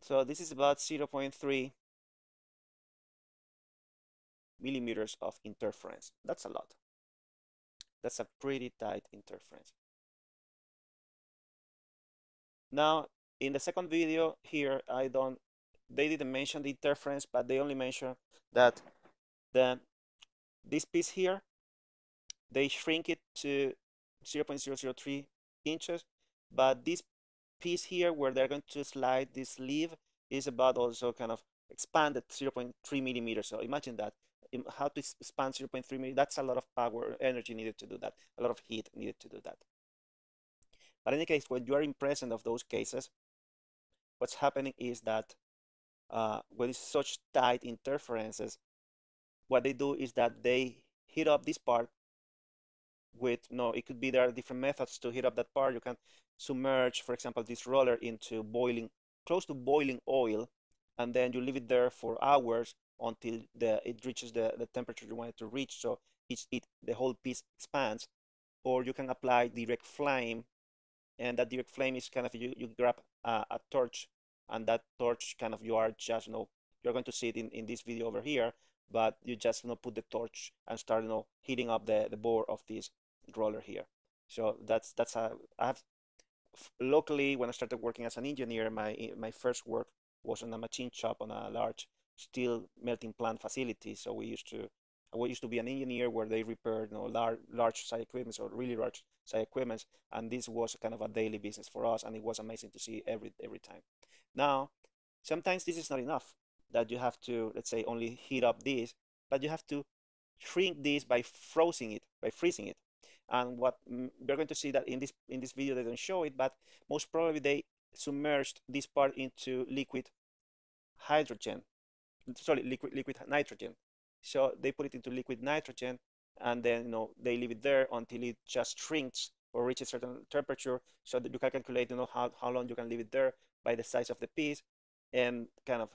So this is about 0.3 millimeters of interference. That's a lot. That's a pretty tight interference. Now, in the second video here, they didn't mention the interference, but they only mentioned that this piece here, they shrink it to 0.003 inches, but this piece here where they're going to slide this leaf is about also kind of expanded 0.3 millimeters. So imagine that. How to expand 0.3 millimeters, that's a lot of power, energy needed to do that, a lot of heat needed to do that. But in any case, when you are in presence of those cases, what's happening is that when it's such tight interferences, what they do is that they heat up this part with, it could be there are different methods to heat up that part. You can submerge, for example, this roller into close to boiling oil, and then you leave it there for hours until it reaches the temperature you want it to reach, so the whole piece expands. Or you can apply direct flame, and that direct flame is kind of, you grab a torch, and that torch kind of, you are just, you're going to see it in this video over here, but you just put the torch and start heating up the bore of this roller here. So that's how I have, locally, when I started working as an engineer, my first work was on a machine shop on a large steel melting plant facility. So I used to be an engineer where they repaired large size equipments, or really large size equipments, and this was kind of a daily business for us, and it was amazing to see every time. Now, sometimes this is not enough, that you have to, let's say, only heat up this, but you have to shrink this by freezing it. And what we're going to see that in this video, they don't show it, but most probably they submerged this part into liquid nitrogen. So they put it into liquid nitrogen, and then they leave it there until it just shrinks or reaches a certain temperature, so that you can calculate how long you can leave it there by the size of the piece, and kind of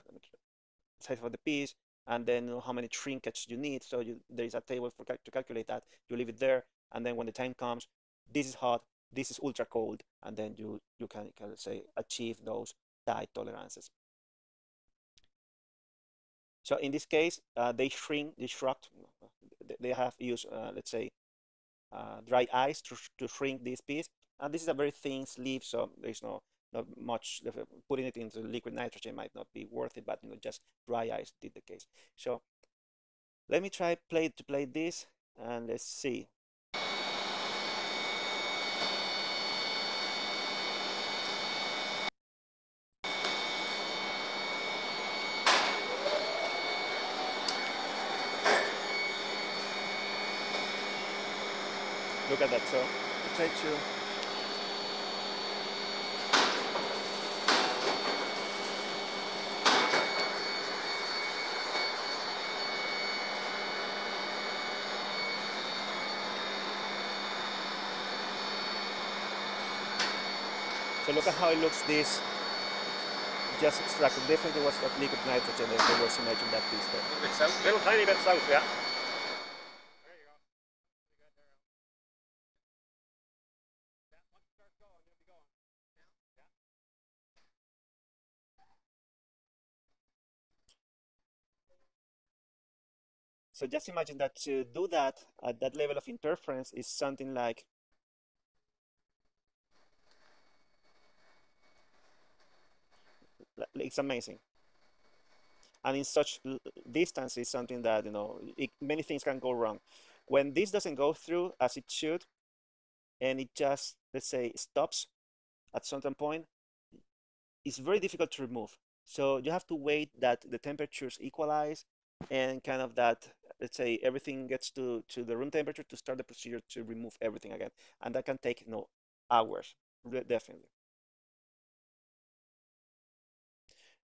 size of the piece, and then how many shrinkage you need. So there is a table to calculate that. You leave it there, and then when the time comes, this is hot, this is ultra cold, and then you can say achieve those tight tolerances. So in this case, they have used, let's say, dry ice to shrink this piece. And this is a very thin sleeve, so there's not much, putting it into liquid nitrogen might not be worth it, but just dry ice did the case. So let me try to play this, and let's see. Look at that, so it takes you. So look at how it looks, this just extracted. Definitely was what liquid nitrogen that they were submerging that piece there. A little bit south, little tiny bit south, yeah. So just imagine that to do that at that level of interference is something like, it's amazing. And in such distance is something that, you know, many things can go wrong. When this doesn't go through as it should, and it just, let's say, stops at certain point, it's very difficult to remove. So you have to wait that the temperatures equalize and kind of that, let's say, everything gets to the room temperature to start the procedure to remove everything again. And that can take, you know, hours, definitely.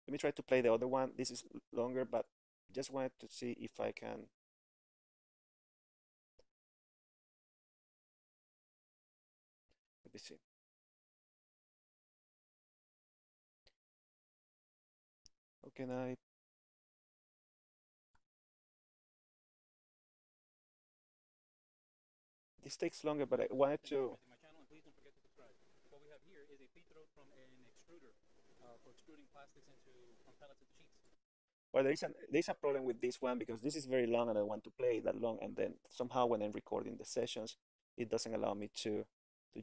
Let me try to play the other one. This is longer, but just wanted to see if I can. Let me see. How can I? This takes longer, but I wanted to. Well, there is a problem with this one because this is very long and I want to play that long, and then somehow when I'm recording the sessions, it doesn't allow me to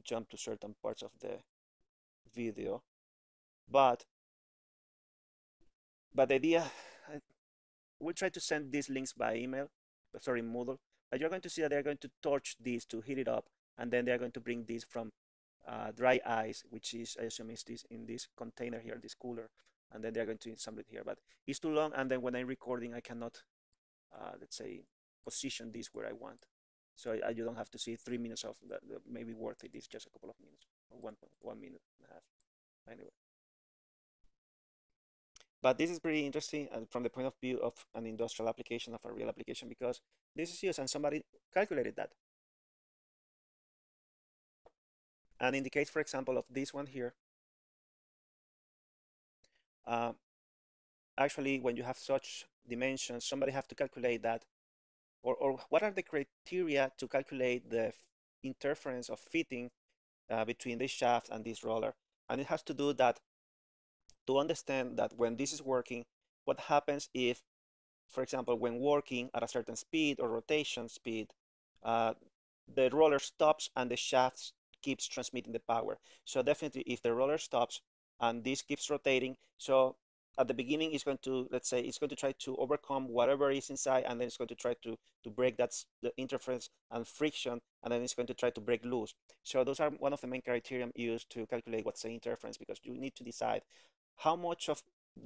jump to certain parts of the video. But the idea, we'll try to send these links by email, sorry, Moodle. But you're going to see that they're going to torch these to heat it up, and then they're going to bring these from dry ice, which is, I assume, is this in this container here, this cooler. And then they're going to assemble it here, but it's too long. And then when I'm recording, I cannot, let's say, position this where I want. So you don't have to see 3 minutes of that. Maybe worth it. It's just a couple of minutes, or one minute and a half, anyway. But this is pretty interesting from the point of view of an industrial application, of a real application, because this is used and somebody calculated that. And in the case, for example, of this one here, actually, when you have such dimensions, somebody have to calculate that, or what are the criteria to calculate the interference of fitting between this shaft and this roller. And it has to do that to understand that when this is working, what happens if, for example, when working at a certain speed or rotation speed, the roller stops and the shaft keeps transmitting the power. So definitely, if the roller stops, and this keeps rotating. So at the beginning, it's going to, let's say, it's going to try to overcome whatever is inside, and then it's going to try to break the interference and friction, and then it's going to try to break loose. So those are one of the main criteria used to calculate what's the interference, because you need to decide how much of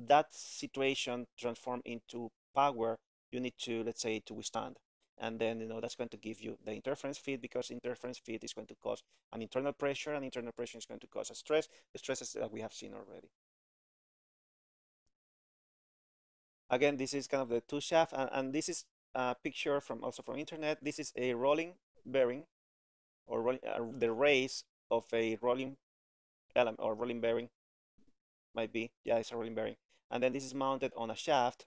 that situation transformed into power you need to, let's say, to withstand. And then, you know, that's going to give you the interference field, because interference field is going to cause an internal pressure, and internal pressure is going to cause a stress, the stresses that we have seen already. Again, this is kind of the two shaft, and this is a picture from also from internet. This is a rolling bearing, or rolling, the race of a rolling element, or rolling bearing, might be, yeah, it's a rolling bearing. And then this is mounted on a shaft,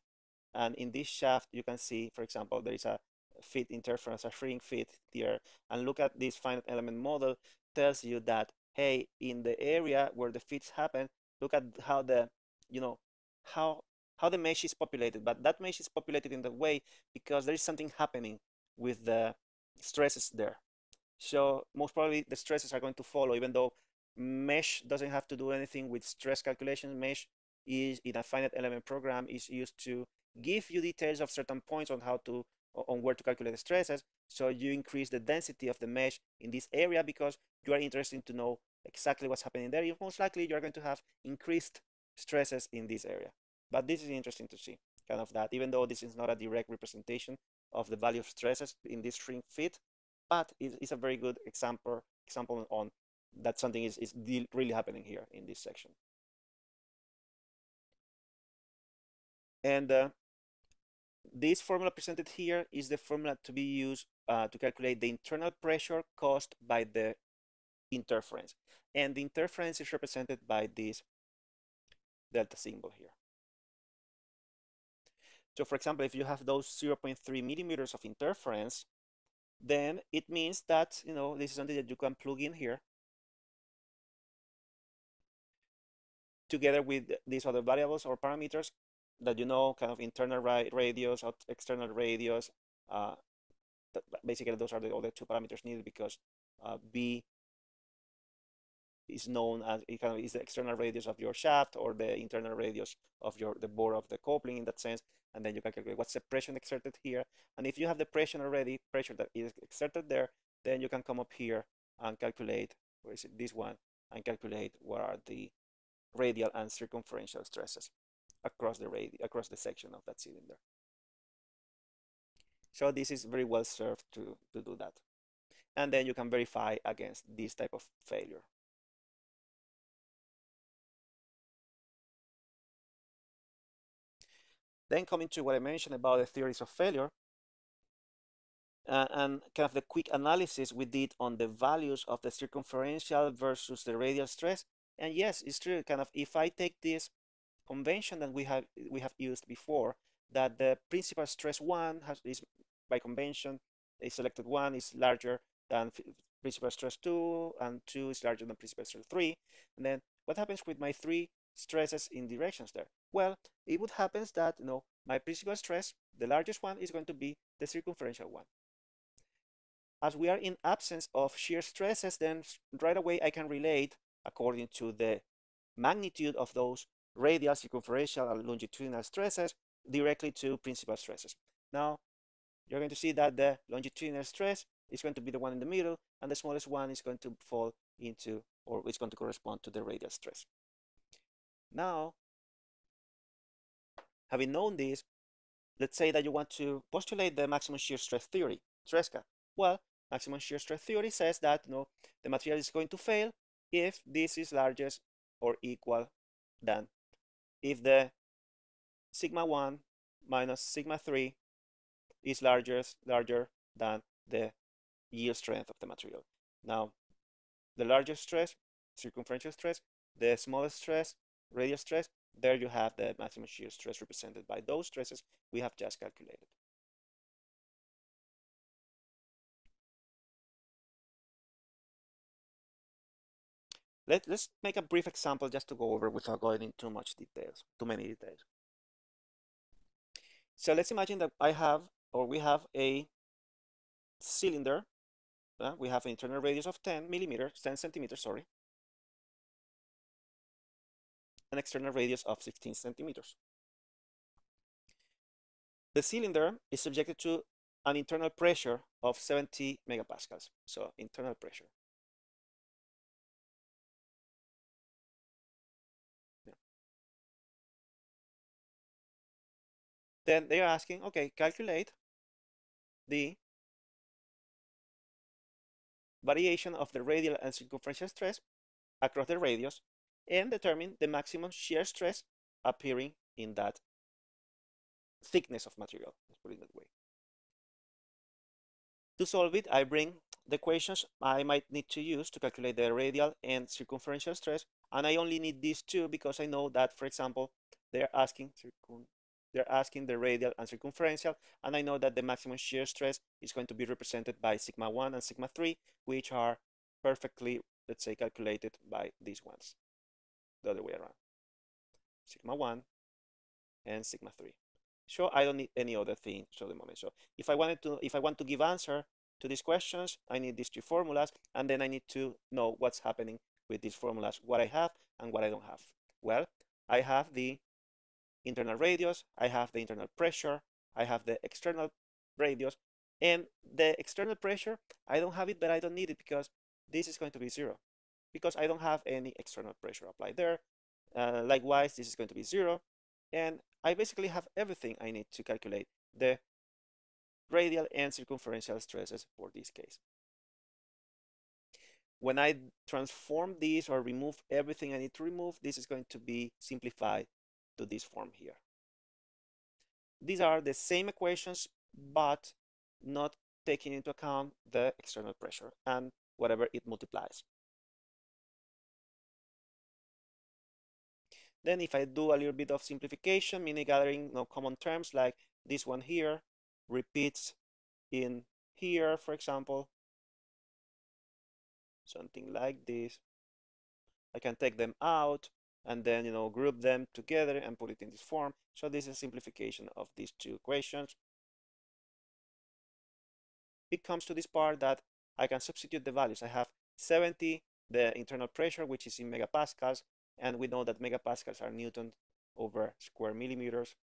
and in this shaft, you can see, for example, there is a fit interference, a shrink fit here, and look at this finite element model tells you that, hey, in the area where the fits happen, look at how the, you know, how the mesh is populated, but that mesh is populated in the way because there is something happening with the stresses there. So most probably the stresses are going to follow, even though mesh doesn't have to do anything with stress calculation. Mesh is in a finite element program, is used to give you details of certain points on how to, on where to calculate the stresses, so you increase the density of the mesh in this area because you are interested to know exactly what's happening there. Most likely you are going to have increased stresses in this area. But this is interesting to see, kind of that, even though this is not a direct representation of the value of stresses in this shrink fit, but it's a very good example on that something is really happening here in this section. And this formula presented here is the formula to be used to calculate the internal pressure caused by the interference. And the interference is represented by this delta symbol here. So for example, if you have those 0.3 millimeters of interference, then it means that, you know, this is something that you can plug in here together with these other variables or parameters that you know, kind of internal radius, external radius. Basically, those are the other two parameters needed because B is known as, it kind of is the external radius of your shaft or the internal radius of the bore of the coupling in that sense. And then you can calculate what's the pressure exerted here. And if you have the pressure already, pressure that is exerted there, then you can come up here and calculate, where is it, this one, and calculate what are the radial and circumferential stresses across the section of that cylinder. So this is very well served to do that. And then you can verify against this type of failure. Then coming to what I mentioned about the theories of failure and kind of the quick analysis we did on the values of the circumferential versus the radial stress. And yes, it's true, kind of if I take this convention that we have used before, that the principal stress one is by convention, a selected one is larger than principal stress two, and two is larger than principal stress three. And then what happens with my three stresses in directions there? Well, it would happen that, you know, my principal stress, the largest one, is going to be the circumferential one. As we are in absence of shear stresses, then right away I can relate according to the magnitude of those radial, circumferential, and longitudinal stresses directly to principal stresses. Now, you're going to see that the longitudinal stress is going to be the one in the middle, and the smallest one is going to fall into, or it's going to correspond to the radial stress. Now, having known this, let's say that you want to postulate the maximum shear stress theory, Tresca. Well, maximum shear stress theory says that, you know, the material is going to fail if this is largest or equal than, if the sigma 1 minus sigma 3 is larger than the yield strength of the material. Now, the largest stress, circumferential stress, the smallest stress, radial stress, there you have the maximum shear stress represented by those stresses we have just calculated. Let's make a brief example just to go over without going into too much details, too many details. So let's imagine that I have, or we have a cylinder. We have an internal radius of 10 centimeters, sorry. An external radius of 16 centimeters. The cylinder is subjected to an internal pressure of 70 megapascals. So internal pressure. Yeah. Then they are asking, okay, calculate the variation of the radial and circumferential stress across the radius and determine the maximum shear stress appearing in that thickness of material. Let's put it that way. To solve it, I bring the equations I might need to use to calculate the radial and circumferential stress, and I only need these two because I know that, for example, they're asking the radial and circumferential, and I know that the maximum shear stress is going to be represented by sigma 1 and sigma 3, which are perfectly, let's say, calculated by these ones. The other way around, sigma 1 and sigma 3. So I don't need any other thing for the moment. So if I want to give answer to these questions, I need these two formulas, and then I need to know what's happening with these formulas, what I have and what I don't have. Well, I have the internal radius, I have the internal pressure, I have the external radius, and the external pressure, I don't have it, but I don't need it because this is going to be 0. Because I don't have any external pressure applied there. Likewise, this is going to be 0. And I basically have everything I need to calculate the radial and circumferential stresses for this case. When I transform these or remove everything I need to remove, this is going to be simplified to this form here. These are the same equations, but not taking into account the external pressure and whatever it multiplies. Then if I do a little bit of simplification, meaning gathering, you know, common terms like this one here repeats in here, for example, something like this. I can take them out and then, you know, group them together and put it in this form. So this is a simplification of these two equations. It comes to this part that I can substitute the values. I have 70 the internal pressure, which is in megapascals, and we know that megapascals are newtons over square millimeters.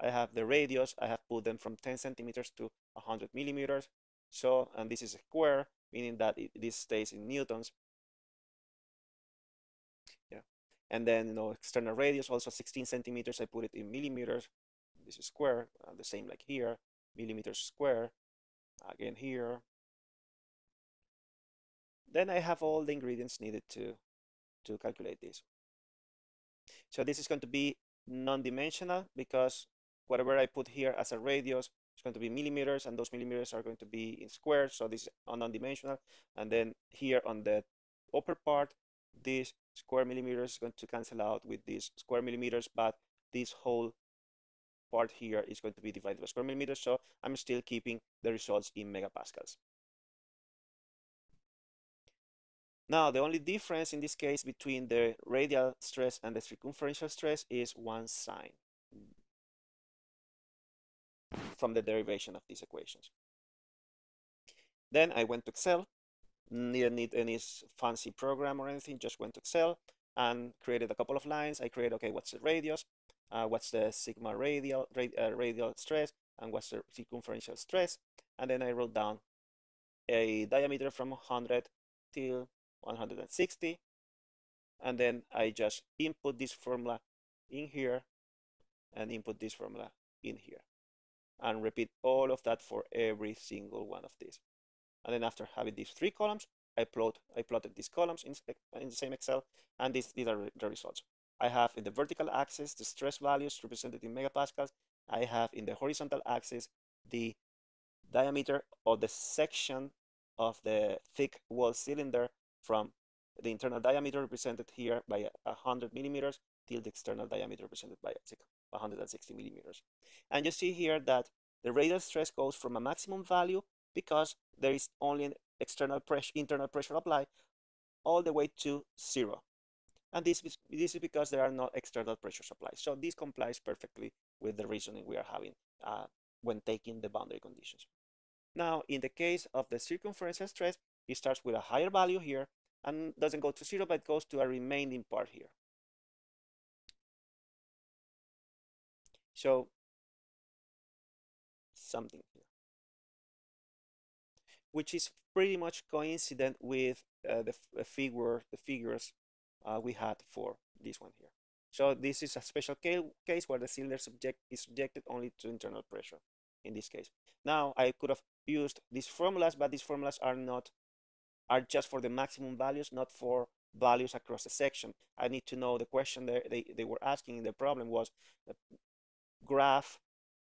I have the radius. I have put them from 10 centimeters to 100 millimeters. So, and this is a square, meaning that this stays in newtons. Yeah. And then, you know, external radius also 16 centimeters. I put it in millimeters. This is square, the same like here, millimeters square. Again here. Then I have all the ingredients needed to calculate this. So this is going to be non-dimensional because whatever I put here as a radius is going to be millimeters, and those millimeters are going to be in squares. So this is non-dimensional. And then here on the upper part, this square millimeters is going to cancel out with these square millimeters, but this whole part here is going to be divided by square millimeters. So I'm still keeping the results in megapascals. Now, the only difference in this case between the radial stress and the circumferential stress is one sign from the derivation of these equations. Then I went to Excel. Didn't need any fancy program or anything, just went to Excel and created a couple of lines. I created, okay, what's the radius, what's the sigma radial stress, and what's the circumferential stress. And then I wrote down a diameter from 100 till 160, and then I just input this formula in here and input this formula in here, and repeat all of that for every single one of these. And then after having these three columns, I plotted these columns in the same Excel, and these are the results. I have in the vertical axis the stress values represented in megapascals. I have in the horizontal axis the diameter of the section of the thick wall cylinder from the internal diameter represented here by 100 millimeters till the external diameter represented by 160 millimeters. And you see here that the radial stress goes from a maximum value because there is only an internal pressure applied, all the way to zero. And this is because there are no external pressures applied. So this complies perfectly with the reasoning we are having when taking the boundary conditions. Now, in the case of the circumferential stress, it starts with a higher value here and doesn't go to zero, but it goes to a remaining part here. So, something here, which is pretty much coincident with the figures we had for this one here. So this is a special case where the cylinder is subjected only to internal pressure in this case. Now, I could have used these formulas, but these formulas are just for the maximum values, not for values across the section. I need to know the question they were asking in the problem was the graph,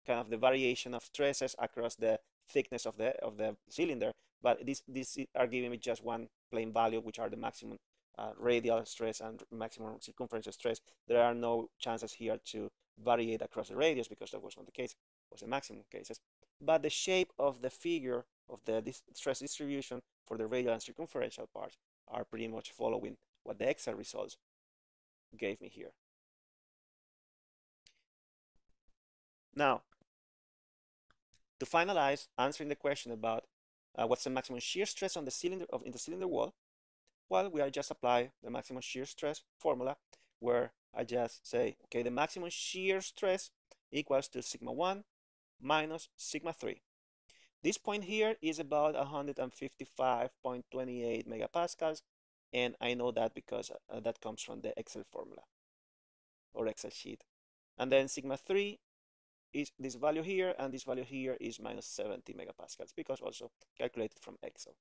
kind of the variation of stresses across the thickness of the cylinder. But these are giving me just one plain value, which are the maximum radial stress and maximum circumferential stress. There are no chances here to variate across the radius because that was not the case. It was the maximum cases. But the shape of the figure of the stress distribution for the radial and circumferential parts are pretty much following what the Excel results gave me here. Now, to finalize answering the question about what's the maximum shear stress on the cylinder in the cylinder wall, well, we are just apply the maximum shear stress formula, where I just say, okay, the maximum shear stress equals to sigma 1 minus sigma 3. This point here is about 155.28 megapascals, and I know that because that comes from the Excel formula or Excel sheet. And then sigma 3 is this value here, and this value here is minus 70 megapascals because also calculated from Excel.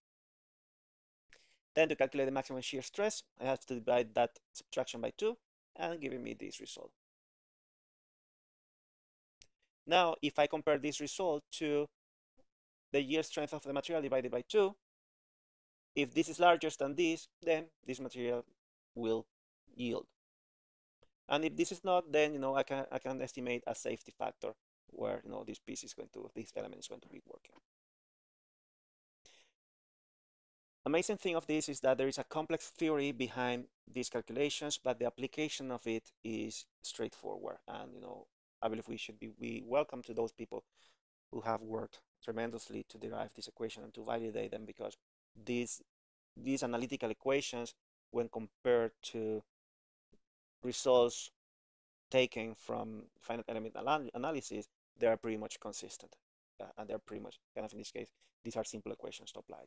Then to calculate the maximum shear stress, I have to divide that subtraction by 2 and giving me this result. Now, if I compare this result to the shear strength of the material divided by 2, if this is larger than this, then this material will yield. And if this is not, then, you know, I can estimate a safety factor where, you know, this element is going to be working. Amazing thing of this is that there is a complex theory behind these calculations, but the application of it is straightforward, and, you know, I believe we welcome to those people who have worked tremendously to derive this equation and to validate them, because these these analytical equations when compared to results taken from finite element analysis, they are pretty much consistent, and they're pretty much, kind of in this case, these are simple equations to apply.